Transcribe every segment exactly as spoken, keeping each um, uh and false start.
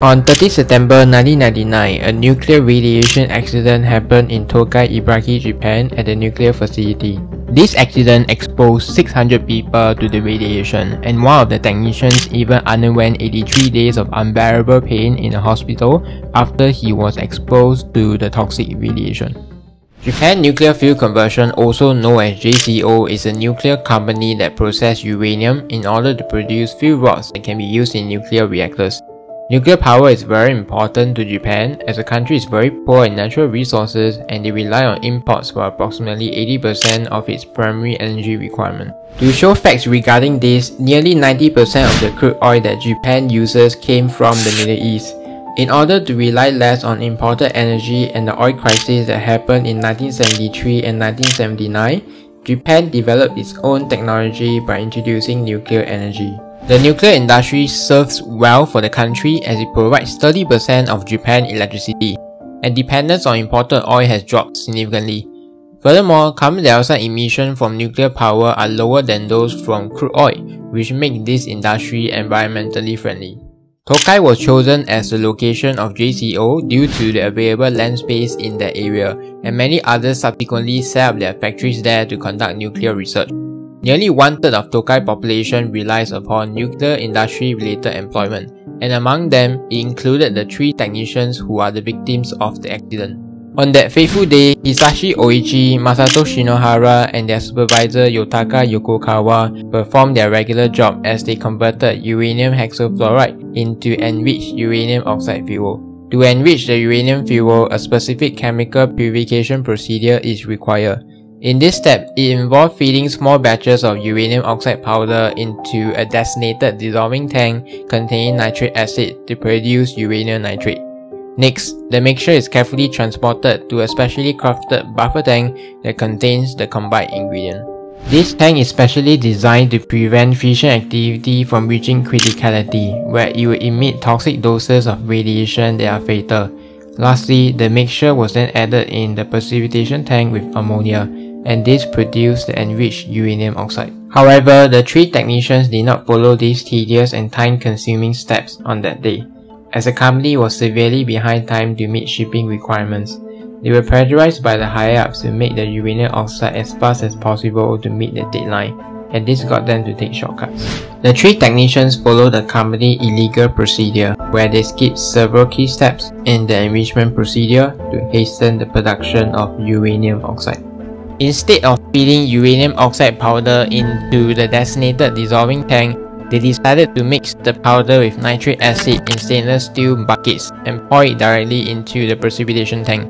On the thirtieth of September nineteen ninety-nine, a nuclear radiation accident happened in Tokai Ibaraki, Japan at a nuclear facility. This accident exposed six hundred people to the radiation, and one of the technicians even underwent eighty-three days of unbearable pain in a hospital after he was exposed to the toxic radiation. Japan Nuclear Fuel Conversion, also known as J C O, is a nuclear company that processes uranium in order to produce fuel rods that can be used in nuclear reactors. Nuclear power is very important to Japan as the country is very poor in natural resources and they rely on imports for approximately eighty percent of its primary energy requirement. To show facts regarding this, nearly ninety percent of the crude oil that Japan uses came from the Middle East. In order to rely less on imported energy and the oil crisis that happened in nineteen seventy-three and nineteen seventy-nine, Japan developed its own technology by introducing nuclear energy. The nuclear industry serves well for the country as it provides thirty percent of Japan's electricity, and dependence on imported oil has dropped significantly. Furthermore, carbon dioxide emissions from nuclear power are lower than those from crude oil, which make this industry environmentally friendly. Tokai was chosen as the location of J C O due to the available land space in that area, and many others subsequently set up their factories there to conduct nuclear research. Nearly one-third of Tokai population relies upon nuclear industry-related employment, and among them, it included the three technicians who are the victims of the accident. On that fateful day, Hisashi Ouchi, Masato Shinohara, and their supervisor Yutaka Yokokawa performed their regular job as they converted uranium hexafluoride into enriched uranium oxide fuel. To enrich the uranium fuel, a specific chemical purification procedure is required. In this step, it involved feeding small batches of uranium oxide powder into a designated dissolving tank containing nitric acid to produce uranium nitrate. Next, the mixture is carefully transported to a specially crafted buffer tank that contains the combined ingredient. This tank is specially designed to prevent fission activity from reaching criticality, where it will emit toxic doses of radiation that are fatal. Lastly, the mixture was then added in the precipitation tank with ammonia, and this produced the enriched uranium oxide. However, the three technicians did not follow these tedious and time-consuming steps on that day, as the company was severely behind time to meet shipping requirements. They were pressurized by the higher-ups to make the uranium oxide as fast as possible to meet the deadline, and this got them to take shortcuts. The three technicians followed the company illegal procedure, where they skipped several key steps in the enrichment procedure to hasten the production of uranium oxide. Instead of feeding uranium oxide powder into the designated dissolving tank, they decided to mix the powder with nitric acid in stainless steel buckets and pour it directly into the precipitation tank.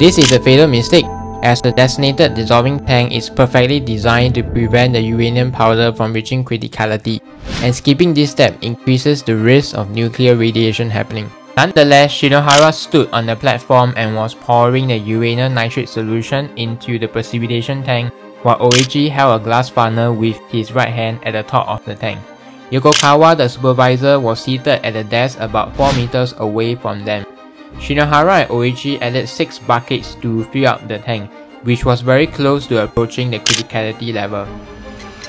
This is a fatal mistake, as the designated dissolving tank is perfectly designed to prevent the uranium powder from reaching criticality, and skipping this step increases the risk of nuclear radiation happening. Nonetheless, Shinohara stood on the platform and was pouring the uranium nitrate solution into the precipitation tank, while Ouchi held a glass funnel with his right hand at the top of the tank. Yokokawa, the supervisor, was seated at the desk about four meters away from them. Shinohara and Ouchi added six buckets to fill up the tank, which was very close to approaching the criticality level.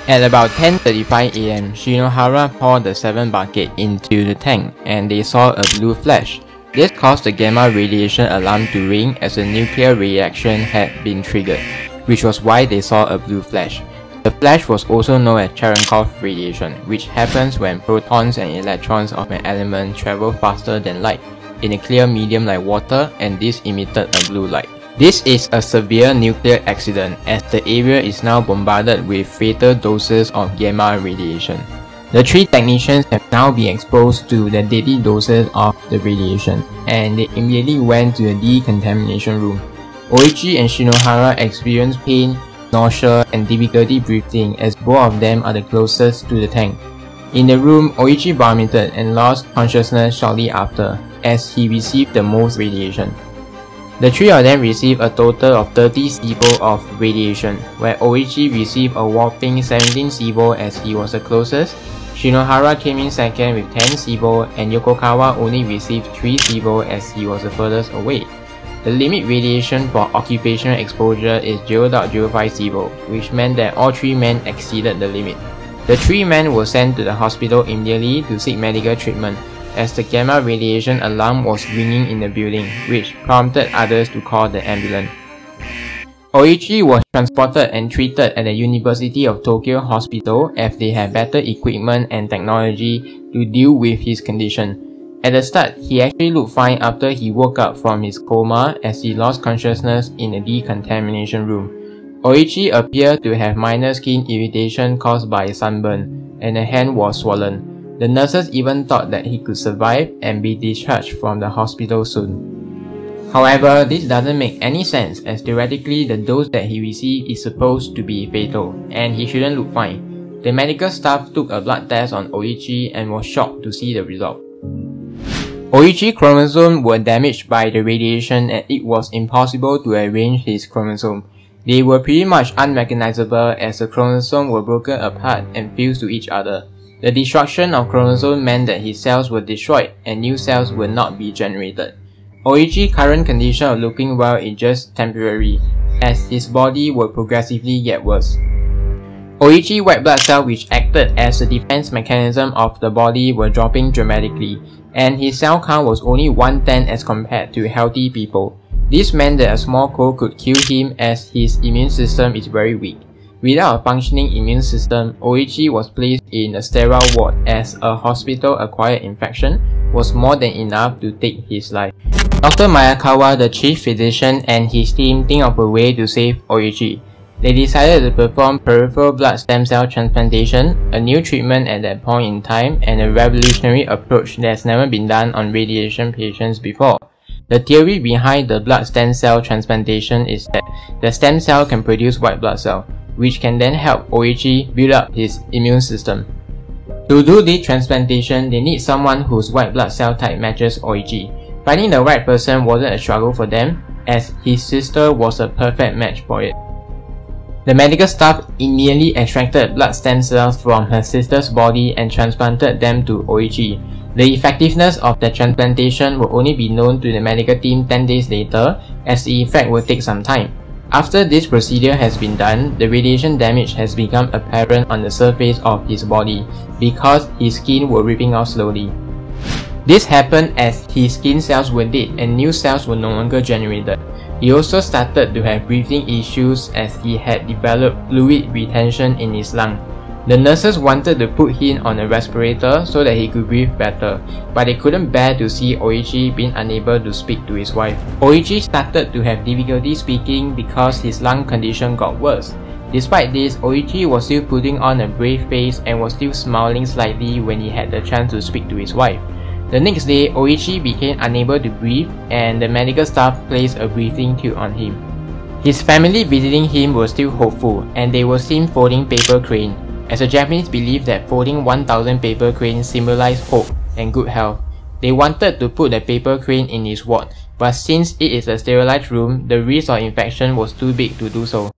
At about ten thirty-five a m, Shinohara poured the seventh bucket into the tank and they saw a blue flash. This caused the gamma radiation alarm to ring as a nuclear reaction had been triggered, which was why they saw a blue flash. The flash was also known as Cherenkov radiation, which happens when protons and electrons of an element travel faster than light in a clear medium like water, and this emitted a blue light. This is a severe nuclear accident as the area is now bombarded with fatal doses of gamma radiation. The three technicians have now been exposed to the deadly doses of the radiation, and they immediately went to the decontamination room. Ouchi and Shinohara experienced pain, nausea, and difficulty breathing as both of them are the closest to the tank. In the room, Ouchi vomited and lost consciousness shortly after, as he received the most radiation. The three of them received a total of thirty sieverts of radiation, where Ouchi received a whopping seventeen sieverts as he was the closest, Shinohara came in second with ten sieverts, and Yokokawa only received three sieverts as he was the furthest away. The limit radiation for occupational exposure is zero point zero five sieverts, which meant that all three men exceeded the limit. The three men were sent to the hospital immediately to seek medical treatment, as the gamma radiation alarm was ringing in the building, which prompted others to call the ambulance. Ouchi was transported and treated at the University of Tokyo Hospital as they had better equipment and technology to deal with his condition. At the start, he actually looked fine after he woke up from his coma as he lost consciousness in the decontamination room. Ouchi appeared to have minor skin irritation caused by sunburn, and the hand was swollen. The nurses even thought that he could survive and be discharged from the hospital soon. However, this doesn't make any sense as theoretically the dose that he received is supposed to be fatal, and he shouldn't look fine. The medical staff took a blood test on Ouchi and was shocked to see the result. Ouchi's chromosomes were damaged by the radiation and it was impossible to arrange his chromosomes. They were pretty much unrecognizable as the chromosomes were broken apart and fused to each other. The destruction of chromosomes meant that his cells were destroyed and new cells would not be generated. Ouchi's current condition of looking well is just temporary, as his body will progressively get worse. Ouchi's white blood cells, which acted as the defense mechanism of the body, were dropping dramatically, and his cell count was only one-tenth as compared to healthy people. This meant that a small cold could kill him as his immune system is very weak. Without a functioning immune system, Ouchi was placed in a sterile ward as a hospital-acquired infection was more than enough to take his life. Doctor Maekawa, the chief physician, and his team think of a way to save Ouchi. They decided to perform peripheral blood stem cell transplantation, a new treatment at that point in time, and a revolutionary approach that's never been done on radiation patients before. The theory behind the blood stem cell transplantation is that the stem cell can produce white blood cells, which can then help Ouchi build up his immune system. To do this transplantation, they need someone whose white blood cell type matches Ouchi. Finding the right person wasn't a struggle for them, as his sister was a perfect match for it. The medical staff immediately extracted blood stem cells from her sister's body and transplanted them to Ouchi. The effectiveness of the transplantation will only be known to the medical team ten days later, as the effect will take some time. After this procedure has been done, the radiation damage has become apparent on the surface of his body, because his skin was ripping off slowly. This happened as his skin cells were dead and new cells were no longer generated. He also started to have breathing issues as he had developed fluid retention in his lung. The nurses wanted to put him on a respirator so that he could breathe better, but they couldn't bear to see Ouchi being unable to speak to his wife. Ouchi started to have difficulty speaking because his lung condition got worse. Despite this, Ouchi was still putting on a brave face and was still smiling slightly when he had the chance to speak to his wife. The next day, Ouchi became unable to breathe and the medical staff placed a breathing tube on him. His family visiting him were still hopeful and they were seen folding paper crane, as the Japanese believed that folding one thousand paper cranes symbolized hope and good health. They wanted to put the paper crane in his ward, but since it is a sterilized room, the risk of infection was too big to do so.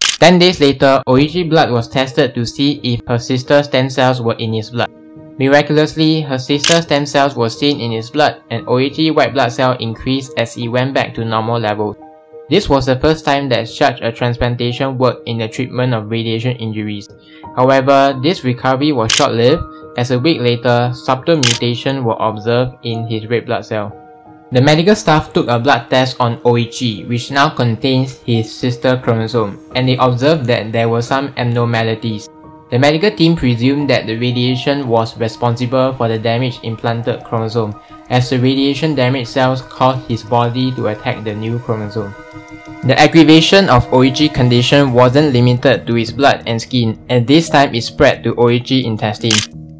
ten days later, Ouchi's blood was tested to see if her sister's stem cells were in his blood. Miraculously, her sister's stem cells were seen in his blood and Ouchi's white blood cell increased as he went back to normal levels. This was the first time that such a transplantation worked in the treatment of radiation injuries. However, this recovery was short-lived as a week later, subtle mutations were observed in his red blood cell. The medical staff took a blood test on Ouchi, which now contains his sister chromosome, and they observed that there were some abnormalities. The medical team presumed that the radiation was responsible for the damaged implanted chromosome, as the radiation damaged cells caused his body to attack the new chromosome. The aggravation of Ouchi's condition wasn't limited to his blood and skin, and this time it spread to Ouchi's intestine.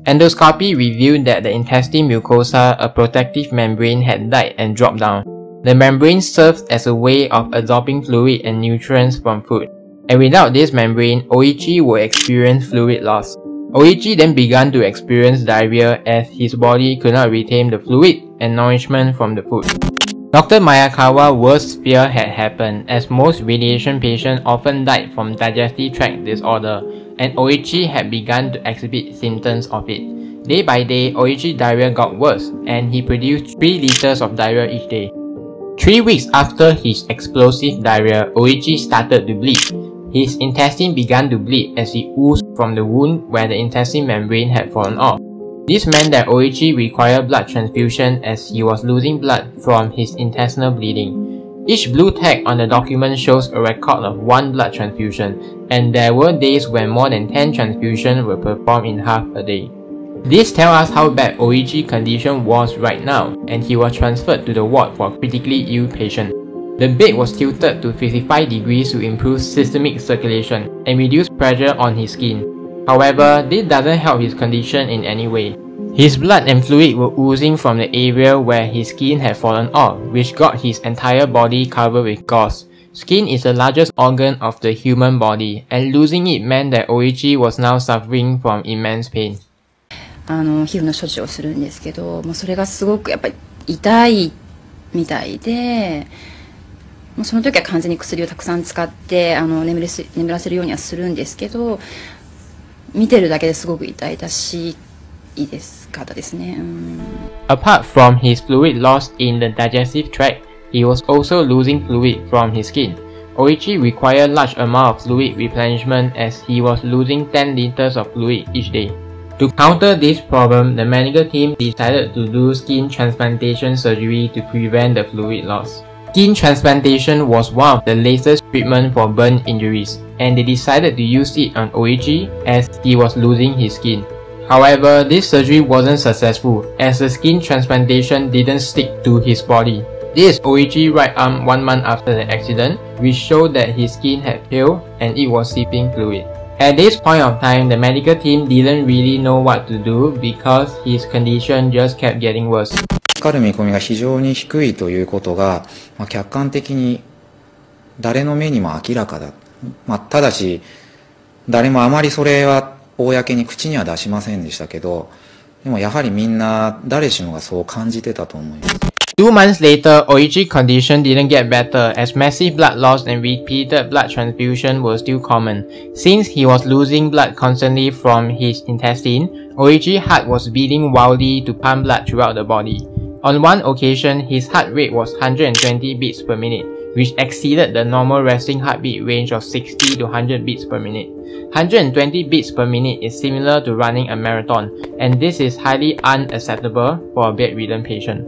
Endoscopy revealed that the intestine mucosa, a protective membrane, had died and dropped down. The membrane serves as a way of absorbing fluid and nutrients from food. And without this membrane, Ouchi will experience fluid loss. Ouchi then began to experience diarrhea as his body could not retain the fluid and nourishment from the food. Doctor Maekawa's worst fear had happened, as most radiation patients often died from digestive tract disorder, and Ouchi had begun to exhibit symptoms of it. Day by day, Ouchi's diarrhea got worse, and he produced three liters of diarrhea each day. Three weeks after his explosive diarrhea, Ouchi started to bleed. His intestine began to bleed as he oozed from the wound where the intestine membrane had fallen off. This meant that Ouchi required blood transfusion as he was losing blood from his intestinal bleeding. Each blue tag on the document shows a record of one blood transfusion, and there were days when more than ten transfusions were performed in half a day. This tells us how bad Ouchi's condition was right now, and he was transferred to the ward for critically ill patients. The bed was tilted to fifty-five degrees to improve systemic circulation and reduce pressure on his skin. However, this doesn't help his condition in any way. His blood and fluid were oozing from the area where his skin had fallen off, which got his entire body covered with gauze. Skin is the largest organ of the human body, and losing it meant that Ouchi was now suffering from immense pain. あの、皮膚の処置をするんですけど、もうそれがすごくやっぱり痛いみたいで、もうその時は完全に薬をたくさん使って、あの、眠れす、眠らせるようにはするんですけど、見てるだけですごく痛々しいですかったですね。うん。Apart from his fluid loss in the digestive tract, he was also losing fluid from his skin. Ouchi required large amount of fluid replenishment as he was losing ten liters of fluid each day. To counter this problem, the medical team decided to do skin transplantation surgery to prevent the fluid loss. Skin transplantation was one of the latest treatment for burn injuries, and they decided to use it on Ouchi as he was losing his skin. However, this surgery wasn't successful as the skin transplantation didn't stick to his body. This is Ouchi's right arm one month after the accident, which showed that his skin had peeled and it was seeping fluid. At this point of time, the medical team didn't really know what to do because his condition just kept getting worse. かかる見込みが非常に低いということが、まあ、客観的に誰の目にも明らかだ。まあ、ただし誰もあまりそれは公に口には出しませんでしたけど、でもやはりみんな誰しもがそう感じてたと思います。 Two months later, Ouchi's condition didn't get better as massive blood loss and repeated blood transfusion were still common. Since he was losing blood constantly from his intestine, Ouchi's heart was beating wildly to pump blood throughout the body. On one occasion, his heart rate was one hundred twenty beats per minute, which exceeded the normal resting heartbeat range of sixty to one hundred beats per minute. one hundred twenty beats per minute is similar to running a marathon, and this is highly unacceptable for a bedridden patient.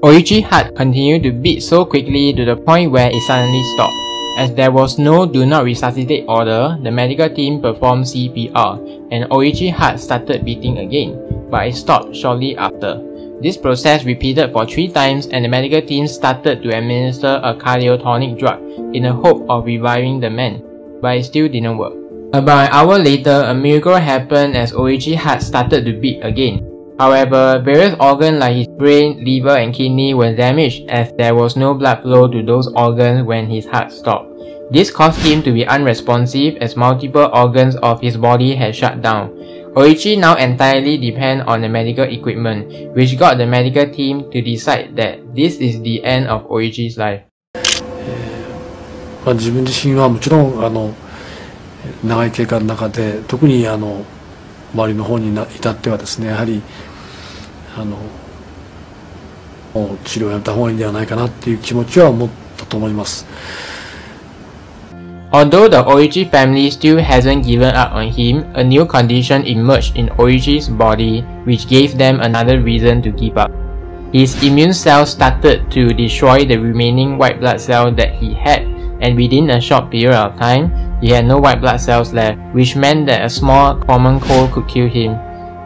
Ouchi's heart continued to beat so quickly to the point where it suddenly stopped. As there was no do not resuscitate order, the medical team performed C P R, and Ouchi's heart started beating again, but it stopped shortly after. This process repeated for three times, and the medical team started to administer a cardiotonic drug in the hope of reviving the man, but it still didn't work. About an hour later, a miracle happened as Ouchi's heart started to beat again. However, various organs like his brain, liver and kidney were damaged as there was no blood flow to those organs when his heart stopped. This caused him to be unresponsive as multiple organs of his body had shut down. Ouchi now entirely depends on the medical equipment, which got the medical team to decide that this is the end of Ouchi's life. まあ、自分自身はもちろんあの長い経過の中で特にあの周りの方に至ってはですね、やはり あの、もう治療をやった方がいいんではないかなっていう気持ちは持ったと思います。 Although the Ouchi family still hasn't given up on him, a new condition emerged in Ouchi's body, which gave them another reason to give up. His immune cells started to destroy the remaining white blood cells that he had, and within a short period of time, he had no white blood cells left, which meant that a small common cold could kill him.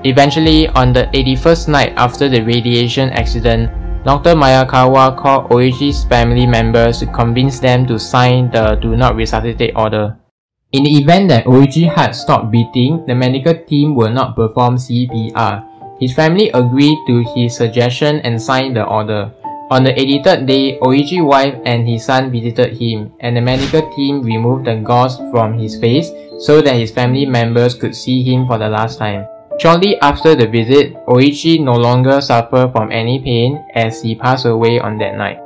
Eventually, on the eighty-first night after the radiation accident, Doctor Maekawa called Ouchi's family members to convince them to sign the Do Not Resuscitate order. In the event that Ouchi's heart stopped beating, the medical team would not perform C P R. His family agreed to his suggestion and signed the order. On the eighty-third day, Ouchi's wife and his son visited him, and the medical team removed the gauze from his face so that his family members could see him for the last time. Shortly after the visit, Ouchi no longer suffered from any pain as he passed away on that night.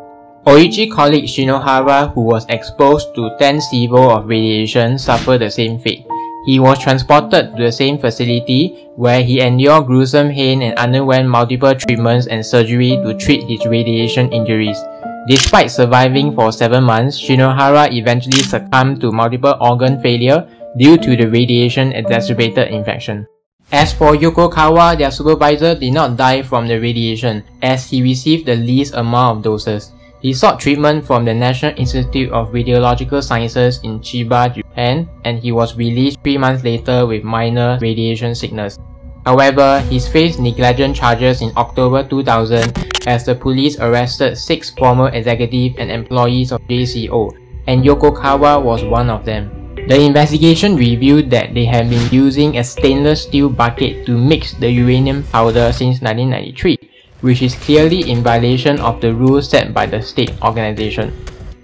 Ouchi's colleague Shinohara, who was exposed to ten sieverts of radiation, suffered the same fate. He was transported to the same facility where he endured gruesome pain and underwent multiple treatments and surgery to treat his radiation injuries. Despite surviving for seven months, Shinohara eventually succumbed to multiple organ failure due to the radiation exacerbated infection. As for Yokokawa, their supervisor did not die from the radiation, as he received the least amount of doses. He sought treatment from the National Institute of Radiological Sciences in Chiba, Japan, and he was released three months later with minor radiation sickness. However, he faced negligent charges in October two thousand as the police arrested six former executives and employees of J C O, and Yokokawa was one of them. The investigation revealed that they had been using a stainless steel bucket to mix the uranium powder since nineteen ninety-three. Which is clearly in violation of the rules set by the state organization.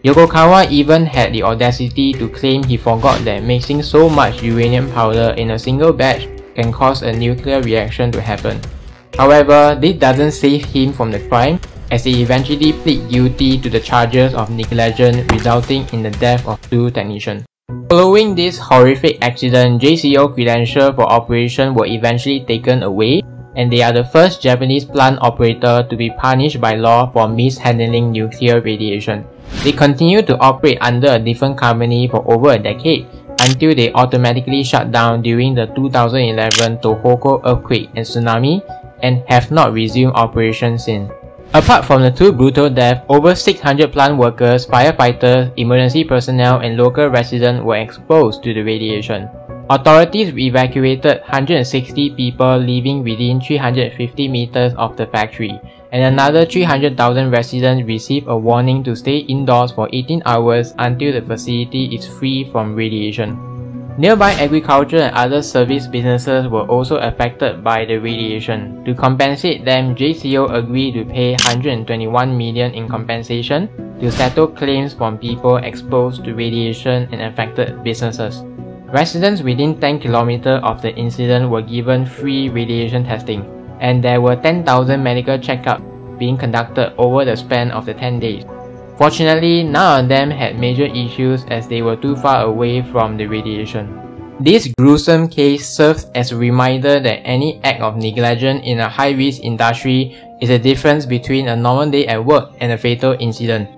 Yokokawa even had the audacity to claim he forgot that mixing so much uranium powder in a single batch can cause a nuclear reaction to happen. However, this doesn't save him from the crime, as he eventually pleaded guilty to the charges of negligence resulting in the death of two technicians. Following this horrific accident, J C O credentials for operation were eventually taken away, and they are the first Japanese plant operator to be punished by law for mishandling nuclear radiation. They continued to operate under a different company for over a decade, until they automatically shut down during the two thousand eleven Tohoku earthquake and tsunami, and have not resumed operation since. Apart from the two brutal deaths, over six hundred plant workers, firefighters, emergency personnel and local residents were exposed to the radiation. Authorities evacuated one hundred sixty people living within three hundred fifty meters of the factory, and another three hundred thousand residents received a warning to stay indoors for eighteen hours until the facility is free from radiation. Nearby agriculture and other service businesses were also affected by the radiation. To compensate them, J C O agreed to pay one hundred twenty-one million dollars in compensation to settle claims from people exposed to radiation and affected businesses. Residents within ten kilometers of the incident were given free radiation testing, and there were ten thousand medical checkups being conducted over the span of the ten days. Fortunately, none of them had major issues as they were too far away from the radiation. This gruesome case serves as a reminder that any act of negligence in a high-risk industry is the difference between a normal day at work and a fatal incident.